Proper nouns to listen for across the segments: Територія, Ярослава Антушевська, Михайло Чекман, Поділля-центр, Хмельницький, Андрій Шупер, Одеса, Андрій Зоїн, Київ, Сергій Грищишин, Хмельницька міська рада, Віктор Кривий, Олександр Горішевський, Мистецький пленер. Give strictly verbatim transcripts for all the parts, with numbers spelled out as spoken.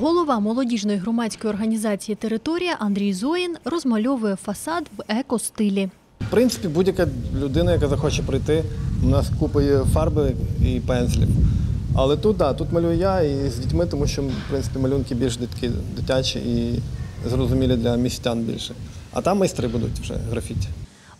Голова молодіжної громадської організації «Територія» Андрій Зоїн розмальовує фасад в еко-стилі. В принципі, будь-яка людина, яка захоче прийти, у нас купа є фарби і пензлів. Але тут, да, тут малюю я і з дітьми, тому що, в принципі, малюнки більш дитячі і зрозумілі для містян більше. А там майстри будуть вже графіті.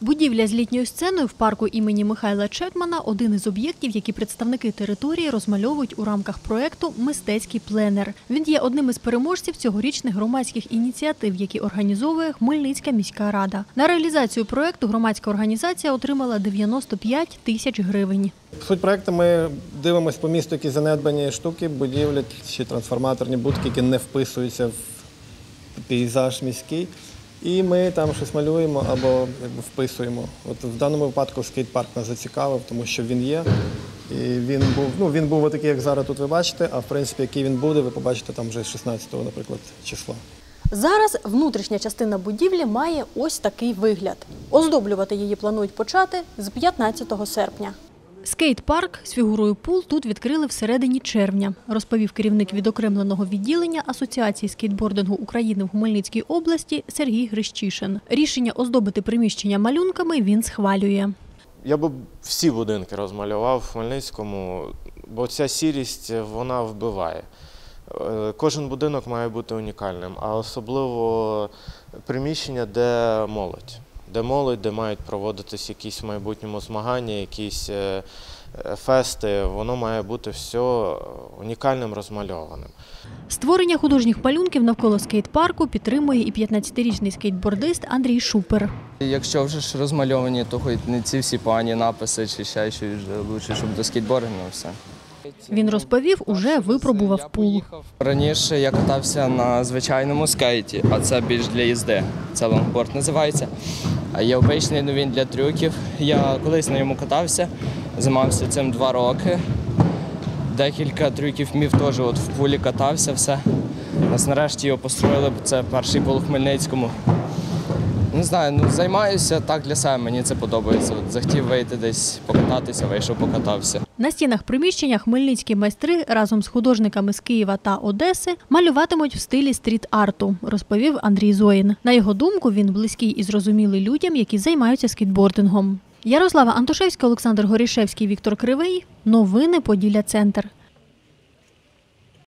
Будівля з літньою сценою в парку імені Михайла Чекмана – один із об'єктів, які представники території розмальовують у рамках проєкту «Мистецький пленер». Він є одним із переможців цьогорічних громадських ініціатив, які організовує Хмельницька міська рада. На реалізацію проєкту громадська організація отримала дев'яносто п'ять тисяч гривень. Суть проєкту – ми дивимося по місту, які занедбані штуки, будівлі чи трансформаторні будки, які не вписуються в пейзаж міський. І ми там щось малюємо або вписуємо. От в даному випадку скейт-парк нас зацікавив, тому що він є. І він був, ну, він був отакий, як зараз тут ви бачите, а в принципі, який він буде, ви побачите там вже шістнадцятого, наприклад, числа. Зараз внутрішня частина будівлі має ось такий вигляд. Оздоблювати її планують почати з п'ятнадцятого серпня. Скейт-парк з фігурою пул тут відкрили всередині червня, розповів керівник відокремленого відділення Асоціації скейтбордингу України в Хмельницькій області Сергій Грищишин. Рішення оздобити приміщення малюнками він схвалює. Я би всі будинки розмалював в Хмельницькому, бо ця сірість, вона вбиває. Кожен будинок має бути унікальним, а особливо приміщення, де молодь. Де молодь, де мають проводитись якісь в майбутньому змагання, якісь фести, воно має бути все унікальним, розмальованим. Створення художніх малюнків навколо скейт-парку підтримує і п'ятнадцятирічний скейтбордист Андрій Шупер. Якщо вже ж розмальовані, то хоч не ці всі погані написи чи ще щось, краще, щоб до скейтбордингу все. Він розповів, уже випробував пул. Раніше я катався на звичайному скейті, а це більш для їзди, це лонгборд називається. А є обичний, але він для трюків. Я колись на ньому катався, займався цим два роки. Декілька трюків міг теж от в пулі катався, все. Нас нарешті його построїли, це перший пул у Хмельницькому. Не знаю, ну, займаюся так для себе, мені це подобається. От, захотів вийти десь, покататися, вийшов, покатався. На стінах приміщення хмельницькі майстри разом з художниками з Києва та Одеси малюватимуть в стилі стріт-арту, розповів Андрій Зоїн. На його думку, він близький і зрозумілий людям, які займаються скейтбордингом. Ярослава Антушевська, Олександр Горішевський, Віктор Кривий. Новини Поділля Центр.